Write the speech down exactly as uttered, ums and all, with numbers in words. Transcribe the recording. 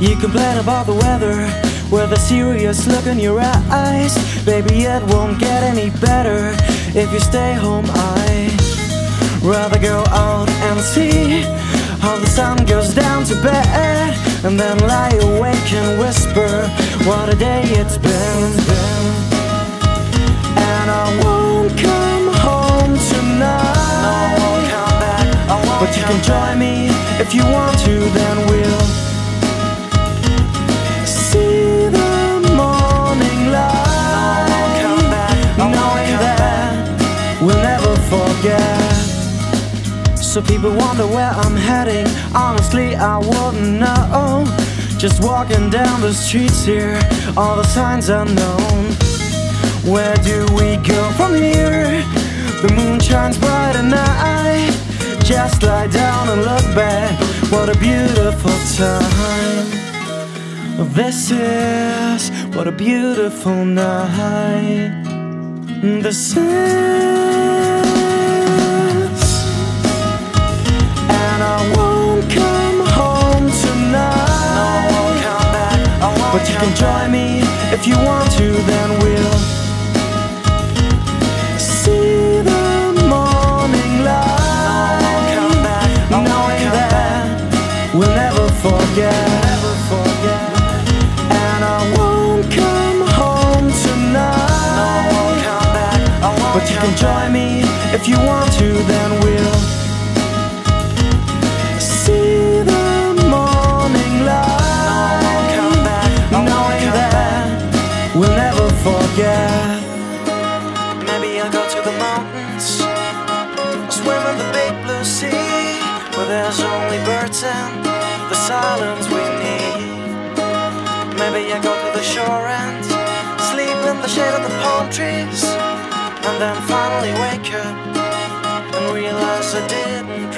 You complain about the weather with a serious look in your eyes. Baby, it won't get any better if you stay home. I'd rather go out and see how the sun goes down to bed, and then lie awake and whisper what a day it's been, been. And I won't come home tonight. I won't come back. I won't but you can join me if you want to, then we'll see the morning light. I won't come back. I won't knowing come that back. We'll never forget. So people wonder where I'm heading. Honestly, I wouldn't know. Just walking down the streets here, all the signs unknown. Where do we go from here? The moon shines bright and I just lie down and look back. What a beautiful time. This is what a beautiful night. This is. But you can join me if you want to, then we'll see the morning light. Come back, knowing that we'll never forget. And I won't come home tonight. But you can join me if you want to, then we'll. We'll never forget. Maybe I'll go to the mountains, I'll swim in the big blue sea, where there's only birds and the silence we need. Maybe I'll go to the shore and sleep in the shade of the palm trees, and then finally wake up and realize I didn't.